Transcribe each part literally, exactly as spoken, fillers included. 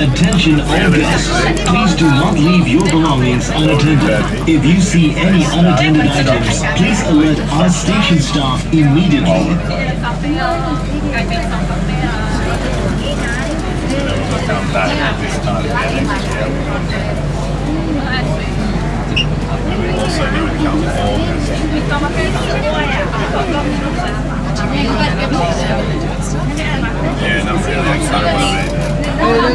Attention all guests, please do not leave your belongings unattended. If you see any unattended items, please alert our station staff immediately. We The Oh,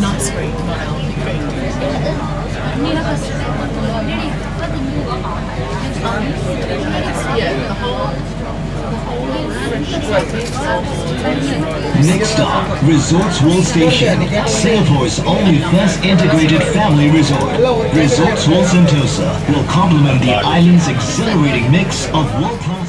not spring, Next stop, Resorts World Station, Singapore's only first integrated family resort. Resorts World Sentosa will complement the island's exhilarating mix of world-class.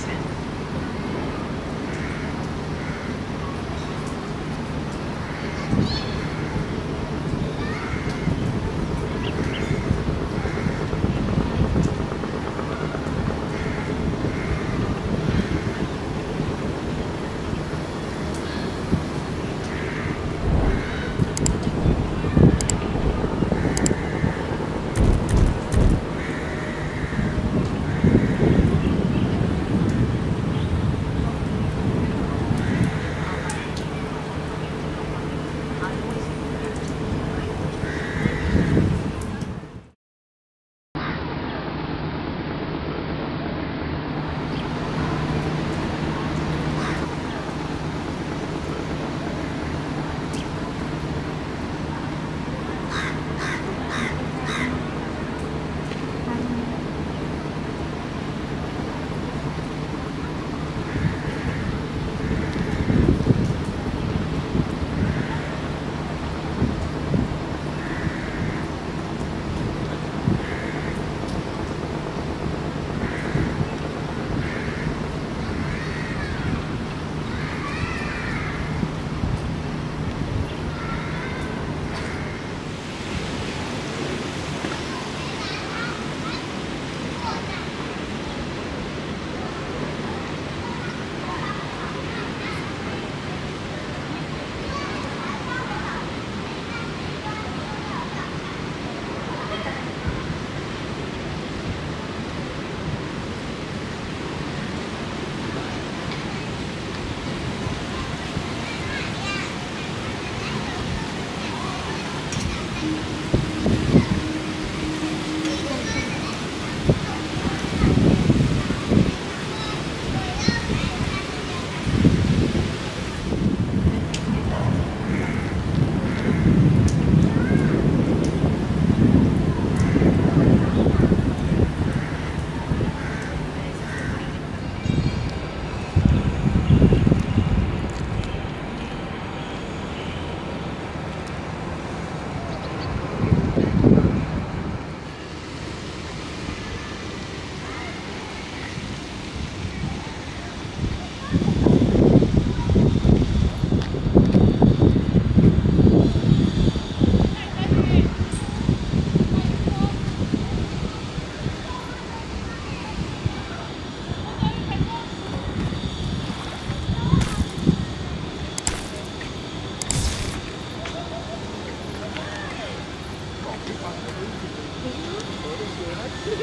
I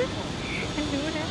do that.